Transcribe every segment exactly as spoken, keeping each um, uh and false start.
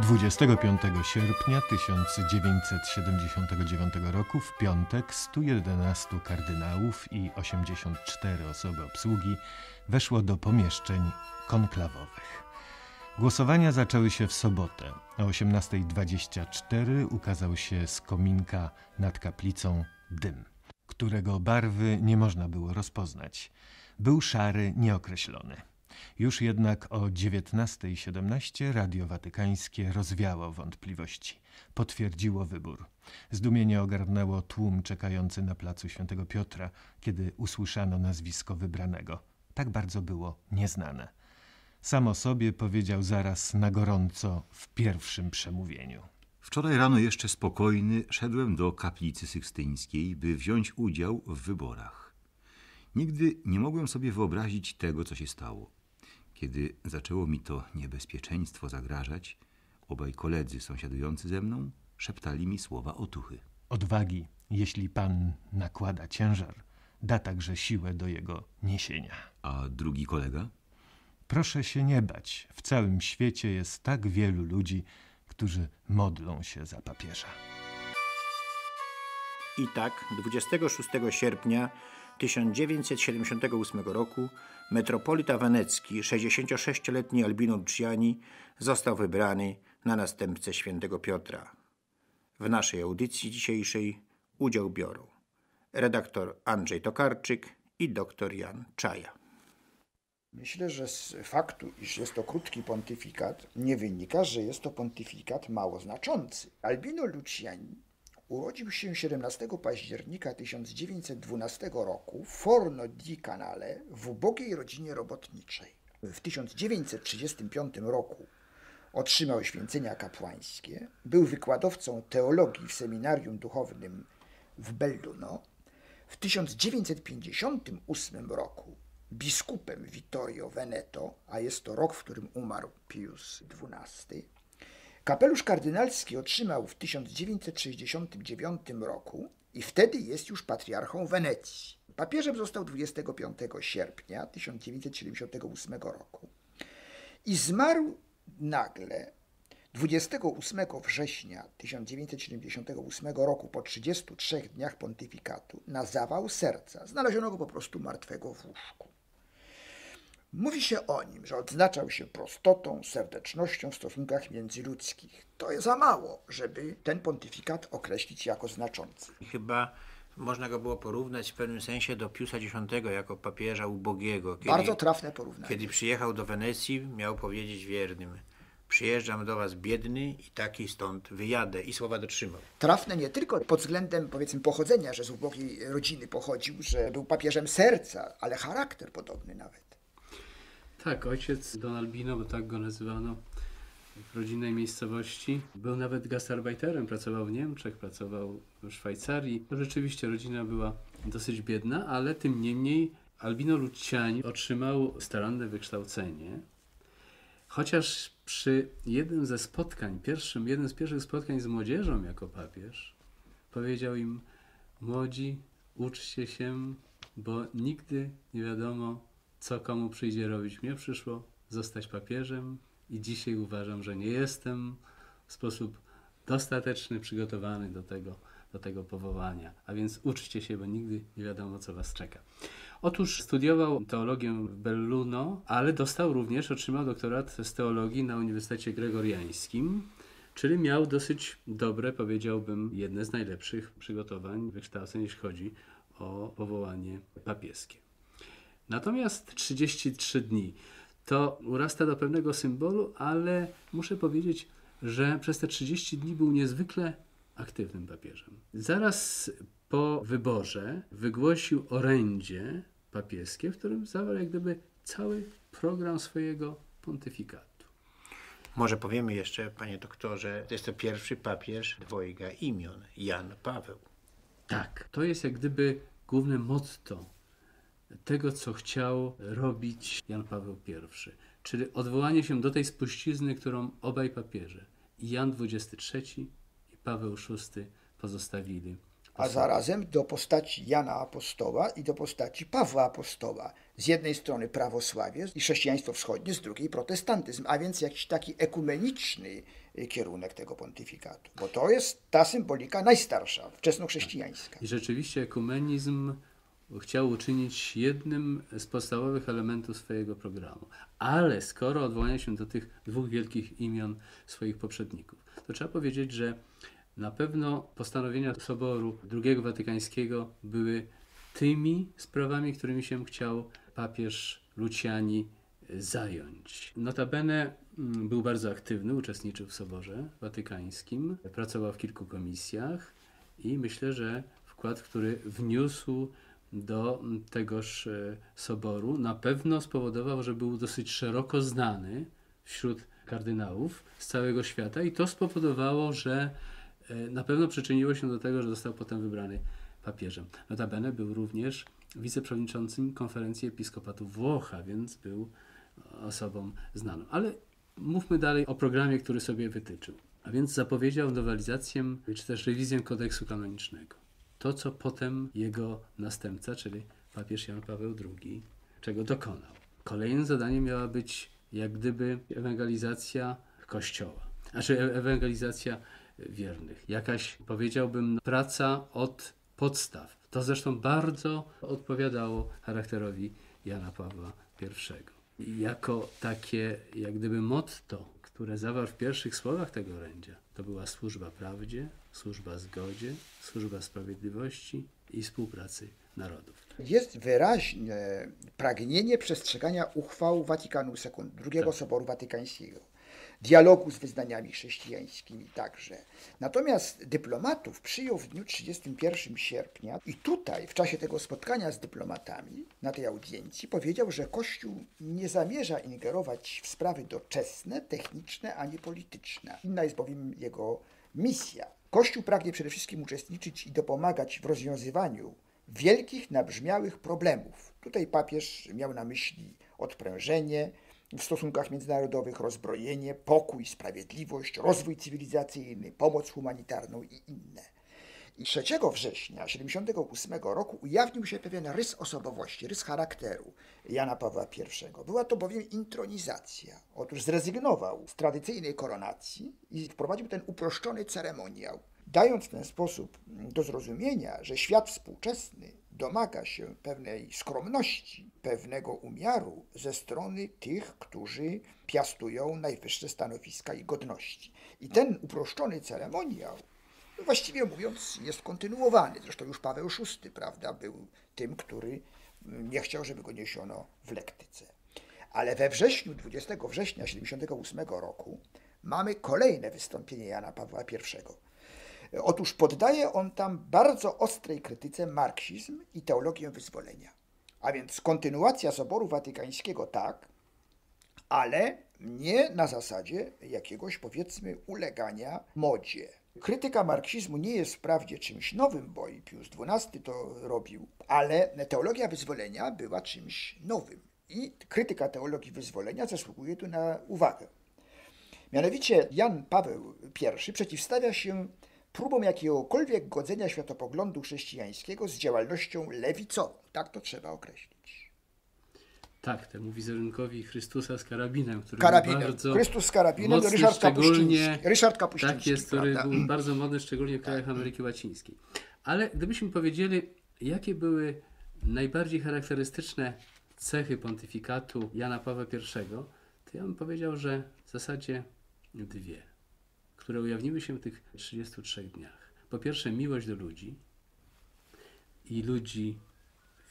dwudziestego piątego sierpnia tysiąc dziewięćset siedemdziesiątego dziewiątego roku w piątek stu jedenastu kardynałów i osiemdziesiąt cztery osoby obsługi weszło do pomieszczeń konklawowych. Głosowania zaczęły się w sobotę. O osiemnastej dwadzieścia cztery ukazał się z kominka nad kaplicą dym, którego barwy nie można było rozpoznać. Był szary, nieokreślony. Już jednak o dziewiętnastej siedemnaście Radio Watykańskie rozwiało wątpliwości. Potwierdziło wybór. Zdumienie ogarnęło tłum czekający na placu Świętego Piotra, kiedy usłyszano nazwisko wybranego. Tak bardzo było nieznane. Sam o sobie powiedział zaraz na gorąco w pierwszym przemówieniu. Wczoraj rano jeszcze spokojny szedłem do kaplicy Sykstyńskiej, by wziąć udział w wyborach. Nigdy nie mogłem sobie wyobrazić tego, co się stało. Kiedy zaczęło mi to niebezpieczeństwo zagrażać, obaj koledzy sąsiadujący ze mną szeptali mi słowa otuchy. Odwagi, jeśli Pan nakłada ciężar, da także siłę do jego niesienia. A drugi kolega? Proszę się nie bać. W całym świecie jest tak wielu ludzi, którzy modlą się za papieża. I tak dwudziestego szóstego sierpnia tysiąc dziewięćset siedemdziesiątego ósmego roku metropolita wenecki, sześćdziesięciosześcioletni Albino Luciani, został wybrany na następcę świętego Piotra. W naszej audycji dzisiejszej udział biorą redaktor Andrzej Tokarczyk i doktor Jan Czaja. Myślę, że z faktu, iż jest to krótki pontyfikat, nie wynika, że jest to pontyfikat mało znaczący. Albino Luciani urodził się siedemnastego października tysiąc dziewięćset dwunastego roku w Forno di Canale w ubogiej rodzinie robotniczej. W tysiąc dziewięćset trzydziestym piątym roku otrzymał święcenia kapłańskie, był wykładowcą teologii w seminarium duchownym w Belluno. W tysiąc dziewięćset pięćdziesiątym ósmym roku biskupem Vittorio Veneto, a jest to rok, w którym umarł Pius dwunasty, kapelusz kardynalski otrzymał w tysiąc dziewięćset sześćdziesiątym dziewiątym roku i wtedy jest już patriarchą Wenecji. Papieżem został dwudziestego piątego sierpnia tysiąc dziewięćset siedemdziesiątego ósmego roku i zmarł nagle dwudziestego ósmego września tysiąc dziewięćset siedemdziesiątego ósmego roku po trzydziestu trzech dniach pontyfikatu na zawał serca. Znaleziono go po prostu martwego w łóżku. Mówi się o nim, że odznaczał się prostotą, serdecznością w stosunkach międzyludzkich. To jest za mało, żeby ten pontyfikat określić jako znaczący. Chyba można go było porównać w pewnym sensie do Piusa dziesiątego jako papieża ubogiego. Kiedy, Bardzo trafne porównanie. Kiedy przyjechał do Wenecji, miał powiedzieć wiernym: przyjeżdżam do was biedny i taki stąd wyjadę, i słowa dotrzymał. Trafne nie tylko pod względem, powiedzmy, pochodzenia, że z ubogiej rodziny pochodził, że był papieżem serca, ale charakter podobny nawet. Tak, ojciec Don Albino, bo tak go nazywano w rodzinnej miejscowości, był nawet gastarbeiterem, pracował w Niemczech, pracował w Szwajcarii. Rzeczywiście rodzina była dosyć biedna, ale tym niemniej Albino Luciani otrzymał staranne wykształcenie, chociaż przy jednym ze spotkań, pierwszym, jednym z pierwszych spotkań z młodzieżą jako papież, powiedział im: młodzi, uczcie się, bo nigdy nie wiadomo, co komu przyjdzie robić. Mnie przyszło zostać papieżem i dzisiaj uważam, że nie jestem w sposób dostateczny przygotowany do tego, do tego powołania. A więc uczcie się, bo nigdy nie wiadomo, co was czeka. Otóż studiował teologię w Belluno, ale dostał również, otrzymał doktorat z teologii na Uniwersytecie Gregoriańskim, czyli miał dosyć dobre, powiedziałbym, jedne z najlepszych przygotowań, wykształceń, jeśli chodzi o powołanie papieskie. Natomiast trzydzieści trzy dni to urasta do pewnego symbolu, ale muszę powiedzieć, że przez te trzydzieści dni był niezwykle aktywnym papieżem. Zaraz po wyborze wygłosił orędzie papieskie, w którym zawarł jak gdyby cały program swojego pontyfikatu. Może powiemy jeszcze, panie doktorze, to jest to pierwszy papież dwojga imion, Jan Paweł. Tak, to jest jak gdyby główne motto tego, co chciał robić Jan Paweł pierwszy, czyli odwołanie się do tej spuścizny, którą obaj papieże, Jan dwudziesty trzeci i Paweł szósty, pozostawili a zarazem do postaci Jana Apostoła i do postaci Pawła Apostoła. Z jednej strony prawosławie i chrześcijaństwo wschodnie, z drugiej protestantyzm, a więc jakiś taki ekumeniczny kierunek tego pontyfikatu, bo to jest ta symbolika najstarsza, wczesnochrześcijańska. I rzeczywiście ekumenizm chciał uczynić jednym z podstawowych elementów swojego programu. Ale skoro odwołania się do tych dwóch wielkich imion swoich poprzedników, to trzeba powiedzieć, że na pewno postanowienia Soboru drugiego Watykańskiego były tymi sprawami, którymi się chciał papież Luciani zająć. Notabene był bardzo aktywny, uczestniczył w Soborze Watykańskim, pracował w kilku komisjach i myślę, że wkład, który wniósł do tegoż Soboru, na pewno spowodował, że był dosyć szeroko znany wśród kardynałów z całego świata i to spowodowało, że na pewno przyczyniło się do tego, że został potem wybrany papieżem. Notabene był również wiceprzewodniczącym Konferencji Episkopatu Włoch, więc był osobą znaną. Ale mówmy dalej o programie, który sobie wytyczył. A więc zapowiedział nowelizację, czy też rewizję kodeksu kanonicznego. To, co potem jego następca, czyli papież Jan Paweł drugi, czego dokonał. Kolejnym zadaniem miała być jak gdyby ewangelizacja Kościoła, znaczy ewangelizacja wiernych. Jakaś, powiedziałbym, praca od podstaw. To zresztą bardzo odpowiadało charakterowi Jana Pawła pierwszego. Jako takie, jak gdyby, motto, które zawarł w pierwszych słowach tego orędzia, to była służba prawdzie, służba zgodzie, służba sprawiedliwości i współpracy narodów. Jest wyraźne pragnienie przestrzegania uchwał Watykanu drugiego, tak. Soboru Watykańskiego, dialogu z wyznaniami chrześcijańskimi także. Natomiast dyplomatów przyjął w dniu trzydziestego pierwszego sierpnia i tutaj w czasie tego spotkania z dyplomatami na tej audiencji powiedział, że Kościół nie zamierza ingerować w sprawy doczesne, techniczne ani polityczne. Inna jest bowiem jego misja. Kościół pragnie przede wszystkim uczestniczyć i dopomagać w rozwiązywaniu wielkich, nabrzmiałych problemów. Tutaj papież miał na myśli odprężenie w stosunkach międzynarodowych, rozbrojenie, pokój, sprawiedliwość, rozwój cywilizacyjny, pomoc humanitarną i inne. I trzeciego września tysiąc dziewięćset siedemdziesiątego ósmego roku ujawnił się pewien rys osobowości, rys charakteru Jana Pawła pierwszego. Była to bowiem intronizacja. Otóż zrezygnował z tradycyjnej koronacji i wprowadził ten uproszczony ceremoniał, dając w ten sposób do zrozumienia, że świat współczesny domaga się pewnej skromności, pewnego umiaru ze strony tych, którzy piastują najwyższe stanowiska i godności. I ten uproszczony ceremoniał, właściwie mówiąc, jest kontynuowany. Zresztą już Paweł szósty, prawda, był tym, który nie chciał, żeby go niesiono w lektyce. Ale we wrześniu, dwudziestego września tysiąc dziewięćset siedemdziesiątego ósmego roku mamy kolejne wystąpienie Jana Pawła pierwszego. Otóż poddaje on tam bardzo ostrej krytyce marksizm i teologię wyzwolenia. A więc kontynuacja Soboru Watykańskiego tak, ale nie na zasadzie jakiegoś, powiedzmy, ulegania modzie. Krytyka marksizmu nie jest wprawdzie czymś nowym, bo i Pius dwunasty to robił, ale teologia wyzwolenia była czymś nowym. I krytyka teologii wyzwolenia zasługuje tu na uwagę. Mianowicie Jan Paweł pierwszy przeciwstawia się próbą jakiegokolwiek godzenia światopoglądu chrześcijańskiego z działalnością lewicową. Tak to trzeba określić. Tak, temu wizerunkowi Chrystusa z karabinem, który karabinem. Był bardzo Chrystus z karabinem, mocny, Ryszard Kapuściński. Ryszard Kapuściński, tak jest, który prawda? był bardzo modny, szczególnie w krajach Ameryki Łacińskiej. Ale gdybyśmy powiedzieli, jakie były najbardziej charakterystyczne cechy pontyfikatu Jana Pawła pierwszego, to ja bym powiedział, że w zasadzie dwie, które ujawniły się w tych trzydziestu trzech dniach. Po pierwsze, miłość do ludzi i ludzi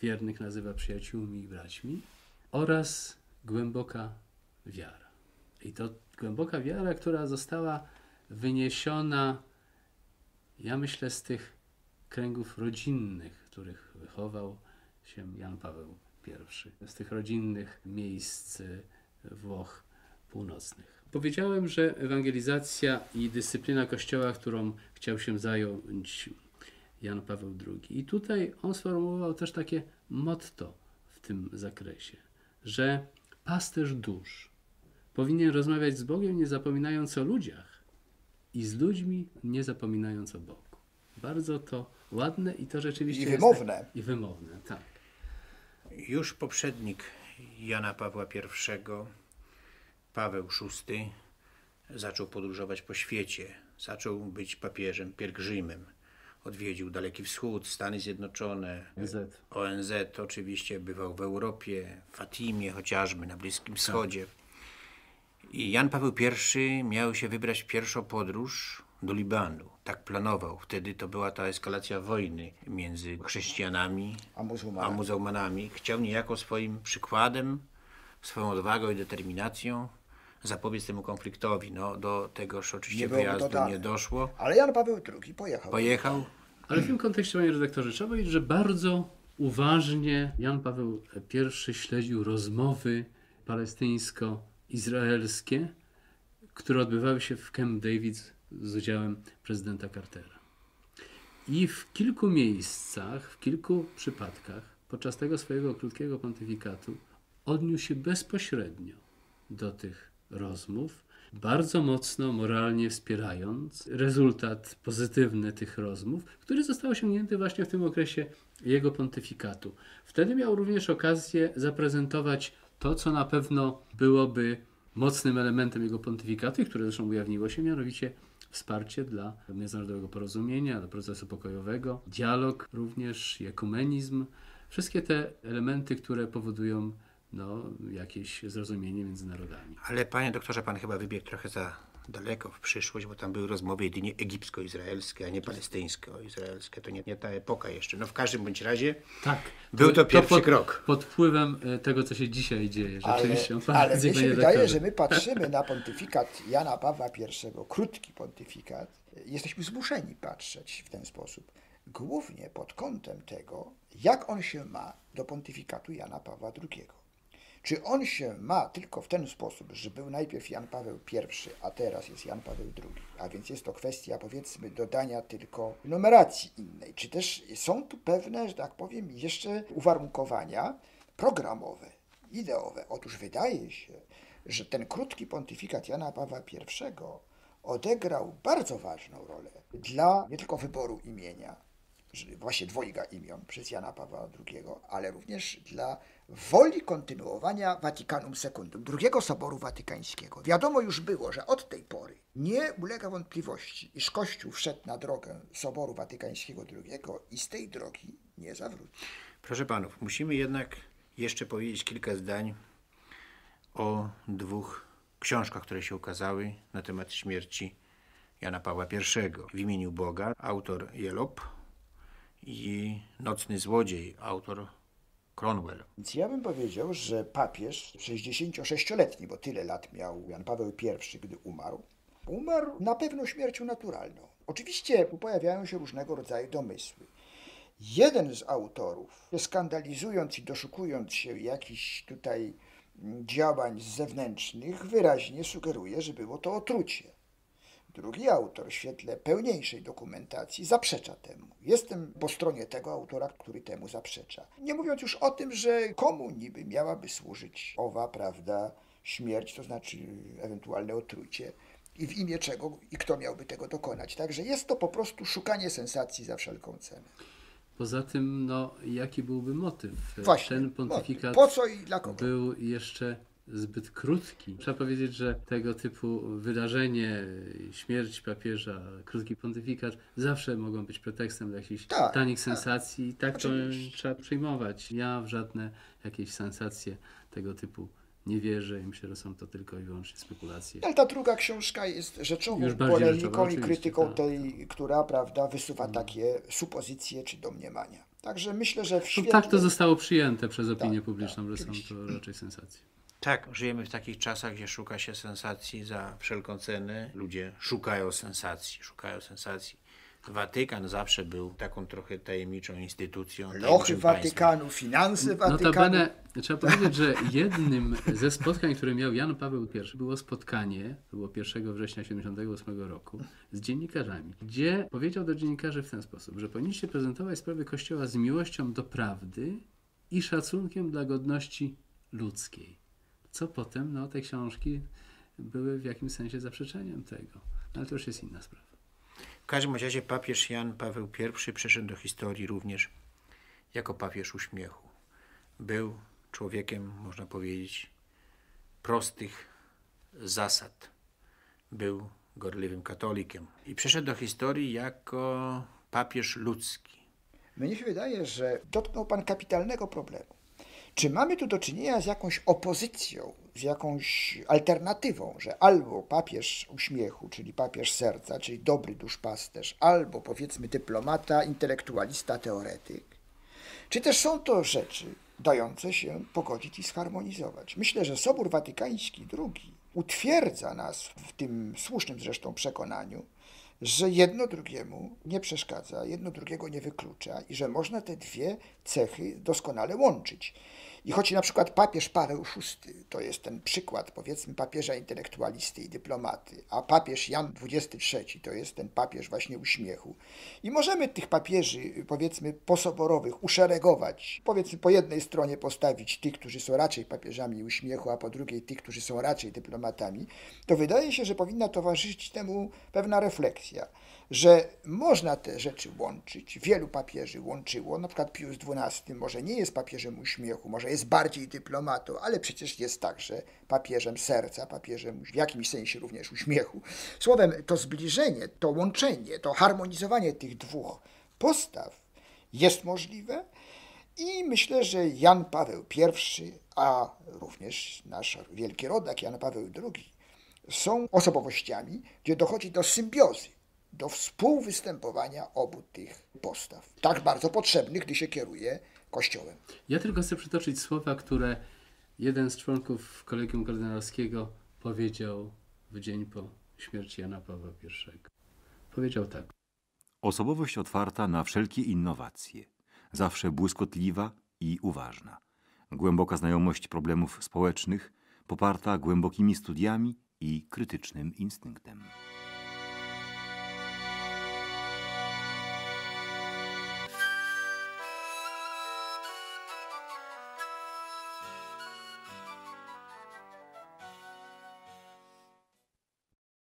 wiernych nazywa przyjaciółmi i braćmi oraz głęboka wiara. I to głęboka wiara, która została wyniesiona, ja myślę, z tych kręgów rodzinnych, w których wychował się Jan Paweł pierwszy, z tych rodzinnych miejsc Włoch północnych. Powiedziałem, że ewangelizacja i dyscyplina Kościoła, którą chciał się zająć Jan Paweł drugi. I tutaj on sformułował też takie motto w tym zakresie, że pasterz dusz powinien rozmawiać z Bogiem, nie zapominając o ludziach i z ludźmi, nie zapominając o Bogu. Bardzo to Ładne i to rzeczywiście. I wymowne. Jest tak, I wymowne, tak. Już poprzednik Jana Pawła pierwszego, Paweł szósty, zaczął podróżować po świecie. Zaczął być papieżem pielgrzymem. Odwiedził Daleki Wschód, Stany Zjednoczone, O N Z. O N Z oczywiście, bywał w Europie, w Fatimie chociażby, na Bliskim Wschodzie. I Jan Paweł pierwszy miał się wybrać w pierwszą podróż do Libanu. Tak planował. Wtedy to była ta eskalacja wojny między chrześcijanami a muzułmanami. A muzułmanami. Chciał niejako swoim przykładem, swoją odwagą i determinacją zapobiec temu konfliktowi. No, do tegoż oczywiście nie wyjazdu dodane. nie doszło. Ale Jan Paweł drugi pojechał. Pojechał. Ale w tym kontekście, panie redaktorze, trzeba powiedzieć, że bardzo uważnie Jan Paweł pierwszy śledził rozmowy palestyńsko-izraelskie, które odbywały się w Camp David z udziałem prezydenta Cartera. I w kilku miejscach, w kilku przypadkach podczas tego swojego krótkiego pontyfikatu odniósł się bezpośrednio do tych rozmów, bardzo mocno moralnie wspierając rezultat pozytywny tych rozmów, który został osiągnięty właśnie w tym okresie jego pontyfikatu. Wtedy miał również okazję zaprezentować to, co na pewno byłoby mocnym elementem jego pontyfikatu, które zresztą ujawniło się, mianowicie wsparcie dla międzynarodowego porozumienia, dla procesu pokojowego, dialog również, ekumenizm. Wszystkie te elementy, które powodują no, jakieś zrozumienie między narodami. Ale panie doktorze, pan chyba wybiegł trochę za daleko w przyszłość, bo tam były rozmowy jedynie egipsko-izraelskie, a nie palestyńsko-izraelskie. To nie, nie ta epoka jeszcze. No w każdym bądź razie tak, był to, to pierwszy pod, krok. Pod wpływem tego, co się dzisiaj dzieje. Rzeczywiście. Ale, ale mi się wydaje, że my patrzymy na pontyfikat Jana Pawła pierwszego, krótki pontyfikat. Jesteśmy zmuszeni patrzeć w ten sposób. Głównie pod kątem tego, jak on się ma do pontyfikatu Jana Pawła drugiego. Czy on się ma tylko w ten sposób, że był najpierw Jan Paweł pierwszy, a teraz jest Jan Paweł drugi, a więc jest to kwestia, powiedzmy, dodania tylko numeracji innej, czy też są tu pewne, że tak powiem, jeszcze uwarunkowania programowe, ideowe. Otóż wydaje się, że ten krótki pontyfikat Jana Pawła pierwszego odegrał bardzo ważną rolę dla nie tylko wyboru imienia, właśnie dwojga imion przez Jana Pawła drugiego, ale również dla woli kontynuowania Watykanum Secundum, drugiego Soboru Watykańskiego. Wiadomo już było, że od tej pory nie ulega wątpliwości, iż Kościół wszedł na drogę Soboru Watykańskiego drugiego i z tej drogi nie zawrócił. Proszę panów, musimy jednak jeszcze powiedzieć kilka zdań o dwóch książkach, które się ukazały na temat śmierci Jana Pawła pierwszego. W imieniu Boga, autor Jelop, i Nocny Złodziej, autor Cromwell. Więc ja bym powiedział, że papież sześćdziesięcioletni, bo tyle lat miał Jan Paweł pierwszy, gdy umarł, umarł na pewno śmiercią naturalną. Oczywiście pojawiają się różnego rodzaju domysły. Jeden z autorów, skandalizując i doszukując się jakichś tutaj działań zewnętrznych, wyraźnie sugeruje, że było to otrucie. Drugi autor, w świetle pełniejszej dokumentacji, zaprzecza temu. Jestem po stronie tego autora, który temu zaprzecza. Nie mówiąc już o tym, że komu niby miałaby służyć owa, prawda, śmierć, to znaczy ewentualne otrucie i w imię czego i kto miałby tego dokonać. Także jest to po prostu szukanie sensacji za wszelką cenę. Poza tym, no, jaki byłby motyw? Właśnie, ten pontyfikat motyw. Po co i dla kogo? Był jeszcze zbyt krótki. Trzeba powiedzieć, że tego typu wydarzenie, śmierć papieża, krótki pontyfikat zawsze mogą być pretekstem do jakichś tak, tanich tak. sensacji i tak Oczywiście. to trzeba przyjmować. Ja w żadne jakieś sensacje tego typu nie wierzę i myślę, że są to tylko i wyłącznie spekulacje. Ale ta druga książka jest rzeczową polemiką i krytyką tak, tej, tak. która, prawda, wysuwa hmm. takie supozycje czy domniemania. Także myślę, że w świetle... Tak to zostało przyjęte przez opinię tak, publiczną, tak, że są to raczej sensacje. Tak, żyjemy w takich czasach, gdzie szuka się sensacji za wszelką cenę. Ludzie szukają sensacji, szukają sensacji. Watykan zawsze był taką trochę tajemniczą instytucją. Lochy Watykanu, finanse Watykanu. Notabene, trzeba powiedzieć, że jednym ze spotkań, które miał Jan Paweł pierwszy, było spotkanie, to było pierwszego września tysiąc dziewięćset siedemdziesiątego ósmego roku, z dziennikarzami, gdzie powiedział do dziennikarzy w ten sposób, że powinniście prezentować sprawy Kościoła z miłością do prawdy i szacunkiem dla godności ludzkiej. Co potem, no te książki były w jakimś sensie zaprzeczeniem tego. Ale to już jest inna sprawa. każdym razie papież Jan Paweł pierwszy przeszedł do historii również jako papież uśmiechu. Był człowiekiem, można powiedzieć, prostych zasad. Był gorliwym katolikiem i przeszedł do historii jako papież ludzki. Mnie się wydaje, że dotknął pan kapitalnego problemu. Czy mamy tu do czynienia z jakąś opozycją, z jakąś alternatywą, że albo papież uśmiechu, czyli papież serca, czyli dobry duszpasterz, albo powiedzmy dyplomata, intelektualista, teoretyk, czy też są to rzeczy dające się pogodzić i zharmonizować? Myślę, że Sobór Watykański drugi utwierdza nas w tym słusznym zresztą przekonaniu, że jedno drugiemu nie przeszkadza, jedno drugiego nie wyklucza i że można te dwie cechy doskonale łączyć. I choć na przykład papież Paweł szósty to jest ten przykład powiedzmy papieża intelektualisty i dyplomaty, a papież Jan dwudziesty trzeci to jest ten papież właśnie uśmiechu. I możemy tych papieży powiedzmy posoborowych uszeregować, powiedzmy po jednej stronie postawić tych, którzy są raczej papieżami uśmiechu, a po drugiej tych, którzy są raczej dyplomatami, to wydaje się, że powinna towarzyszyć temu pewna refleksja, że można te rzeczy łączyć, wielu papieży łączyło, na przykład Pius dwunasty może nie jest papieżem uśmiechu, może jest bardziej dyplomatą, ale przecież jest także papieżem serca, papieżem w jakimś sensie również uśmiechu. Słowem, to zbliżenie, to łączenie, to harmonizowanie tych dwóch postaw jest możliwe i myślę, że Jan Paweł pierwszy, a również nasz wielki rodak Jan Paweł drugi są osobowościami, gdzie dochodzi do symbiozy, do współwystępowania obu tych postaw, tak bardzo potrzebnych, gdy się kieruje Kościołem. Ja tylko chcę przytoczyć słowa, które jeden z członków Kolegium Kardynalskiego powiedział w dzień po śmierci Jana Pawła pierwszego. Powiedział tak. Osobowość otwarta na wszelkie innowacje, zawsze błyskotliwa i uważna. Głęboka znajomość problemów społecznych, poparta głębokimi studiami i krytycznym instynktem.